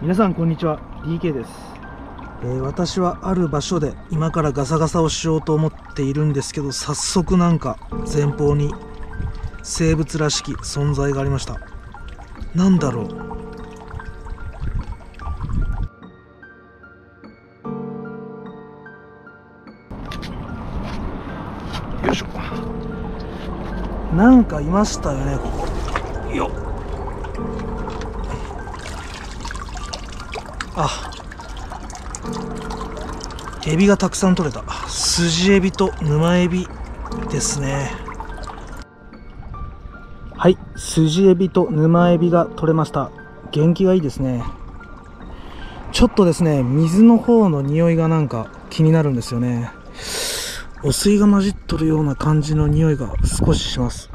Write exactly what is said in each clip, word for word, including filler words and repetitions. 皆さんこんにちは、 ディーケー です、えー、私はある場所で今からガサガサをしようと思っているんですけど、早速なんか前方に生物らしき存在がありました。なんだろう。よいしょ。なんかいましたよね、ここ。よっ。あ、エビがたくさん取れた。スジエビと沼エビですね。はい、スジエビと沼エビが取れました。元気がいいですね。ちょっとですね、水の方の匂いがなんか気になるんですよね。お水が混じっとるような感じの匂いが少しします。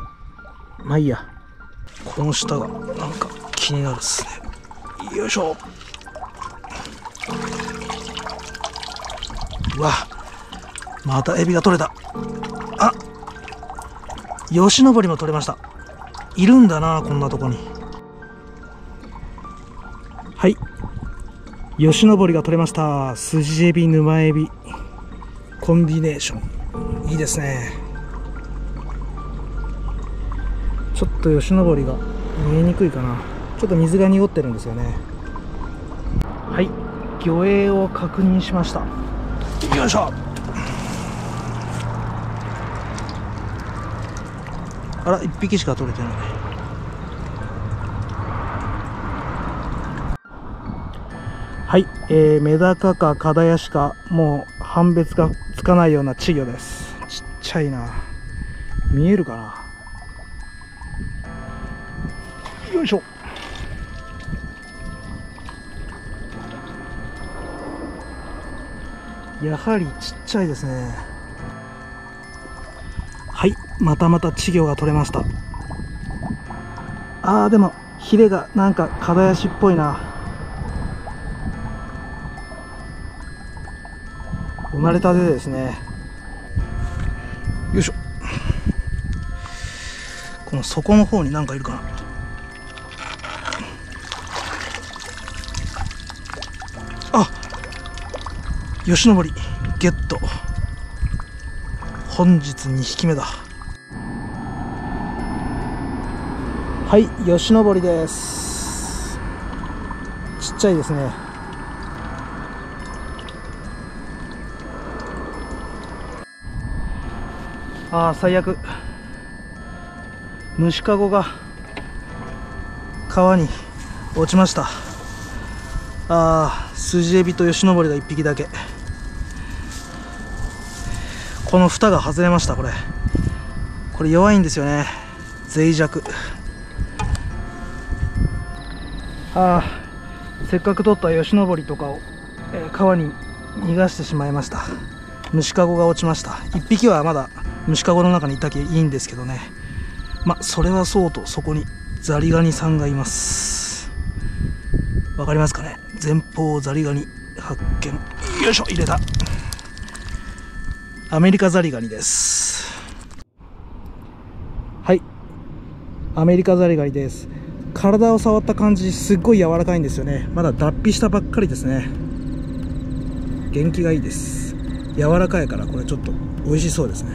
まあいいや。この下がなんか気になるっすね。よいしょ。うわ、またエビが取れた。あ、ヨシノボリも取れました。いるんだな、こんなとこに。はい、ヨシノボリが取れました。スジエビ、沼エビコンビネーション、いいですね。ちょっとヨシノボリが見えにくいかな。ちょっと水が濁ってるんですよね。はい、魚影を確認しました。よいしょ。あら、一匹しか取れてない。はい、えー、メダカかカダヤシか、もう判別がつかないような稚魚です。ちっちゃいな。見えるかな。よいしょ。やはりちっちゃいですね。はい、またまた稚魚が取れました。あー、でもヒレがなんかカダヤシっぽいな。生まれたてですね。よいしょ。この底の方になんかいるかな。ヨシノボリゲット。本日にひきめだ。はい、ヨシノボリです。ちっちゃいですね。ああ、最悪。虫かごが川に落ちました。ああ、スジエビとヨシノボリがいっぴきだけ。この蓋が外れました。これこれ弱いんですよね、脆弱。ああ、せっかく取ったヨシノボリとかを、えー、川に逃がしてしまいました。虫かごが落ちました。いっぴきはまだ虫かごの中にいたきゃいいんですけどね。まあそれはそうと、そこにザリガニさんがいます。わかりますかね。前方ザリガニ発見。よいしょ、入れた。アメリカザリガニです。はい、アメリカザリガニです。体を触った感じ、すっごい柔らかいんですよね。まだ脱皮したばっかりですね。元気がいいです。柔らかいから、これちょっと美味しそうですね。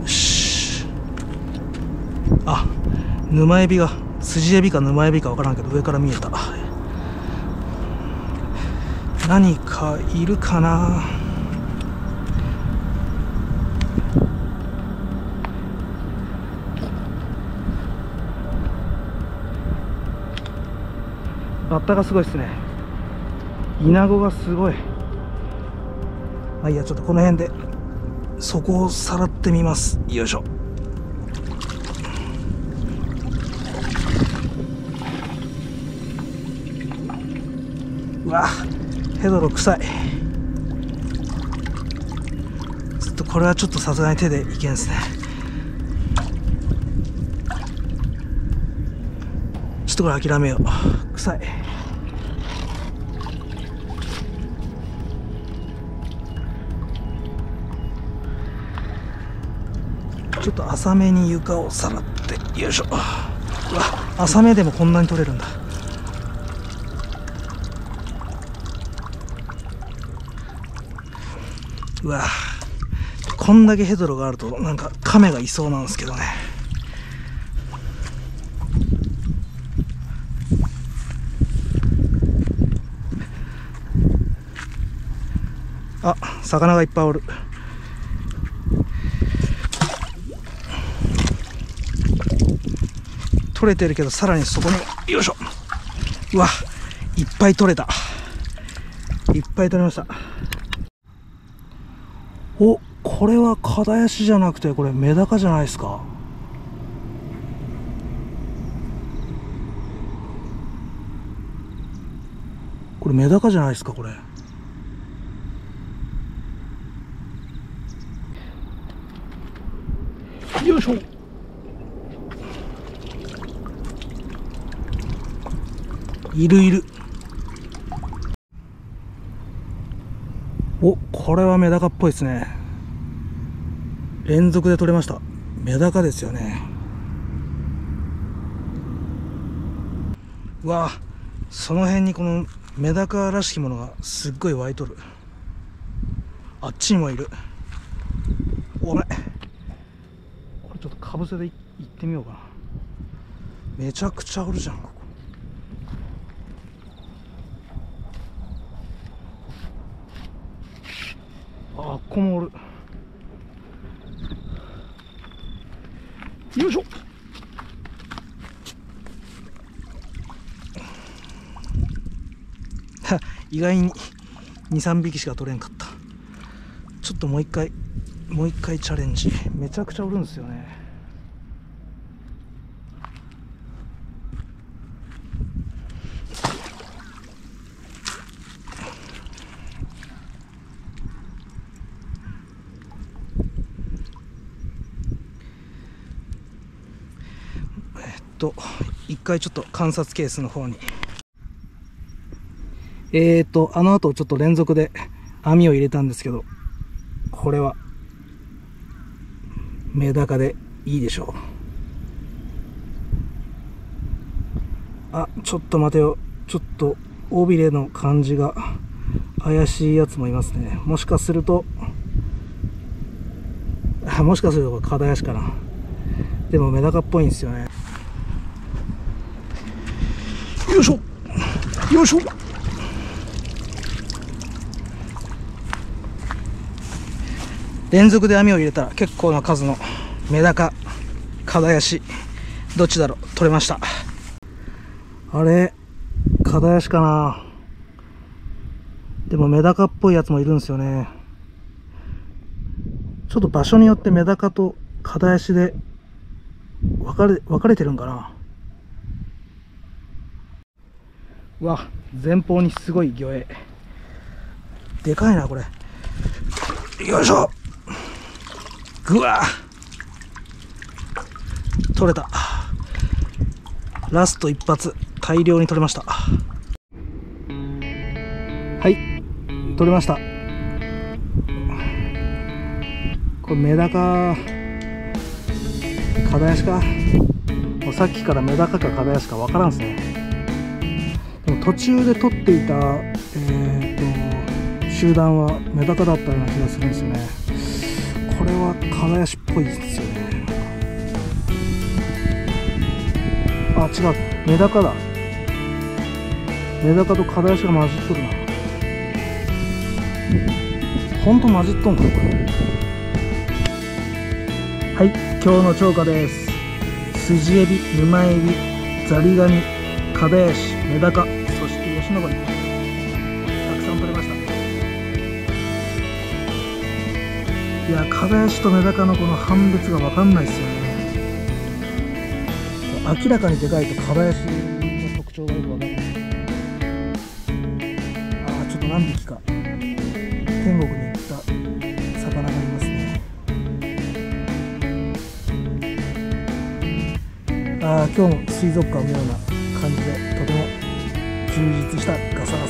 よし。あ、沼エビが、スジエビか沼エビか分からんけど、上から見えた。何かいるかな。バッタがすごいですね。イナゴがすごい。まあいいや、ちょっとこの辺で底をさらってみます。よいしょ。うわ、ヘドロ臭い。ちょっとこれはちょっとさすがに手でいけんですね。ちょっとこれ諦めよう。臭い。ちょっと浅めに床をさらって。よいしょ。うわ、浅めでもこんなに取れるんだ。うわぁ、こんだけヘドロがあるとなんかカメがいそうなんですけどね。あ、魚がいっぱいおる。取れてるけどさらにそこに、よいしょ。うわ、いっぱい取れた。いっぱい取れました。お、これはカダヤシじゃなくてこれメダカじゃないですか。これメダカじゃないですかこれ。よいしょ。いるいる。お、これはメダカっぽいですね。連続で取れました。メダカですよね。うわ、その辺にこのメダカらしきものがすっごい湧いとる。あっちにもいる。おめ、これちょっとかぶせでいってみようかな。めちゃくちゃおるじゃんここ。あっ、ここもおる。よいしょ。意外にに、さんびきしか取れんかった。ちょっともう一回もう一回チャレンジ。めちゃくちゃおるんですよね。と一回ちょっと観察ケースの方に、えーとあの後ちょっと連続で網を入れたんですけど、これはメダカでいいでしょう。あ、ちょっと待てよ。ちょっと尾びれの感じが怪しいやつもいますね。もしかするともしかするとカダヤシかな。でもメダカっぽいんですよね。よいしょよいしょ。連続で網を入れたら結構な数のメダカ、カダヤシ、どっちだろう、取れました。あれ、カダヤシかな。でもメダカっぽいやつもいるんですよね。ちょっと場所によってメダカとカダヤシで分かれ、分かれてるんかな。わ、前方にすごい魚影。でかいなこれ。よいしょ。ぐわー、取れた。ラスト一発大量に取れました。はい、取れました。これメダカ、カダヤシか。もうさっきからメダカかカダヤシか分からんですね。途中で取っていた、えー、と集団はメダカだったような気がするんですよね。これはカダヤシっぽいですよね。あ、違う、メダカだ。メダカとカダヤシが混じっとるな。ほんと混じっとんかこれ。はい、今日の釣果です。スジエビ、沼エビ、ザリガニ、カダヤシ、メダカ、そしてヨシノボリ、たくさん取れました。いや、カダヤシとメダカのこの判別が分かんないですよね。明らかにでかいとカダヤシの特徴がよく分かんない。ああ、ちょっと何匹か天国に行った魚がいますね。ああ、今日も水族館のような感じでとても充実したガサガサ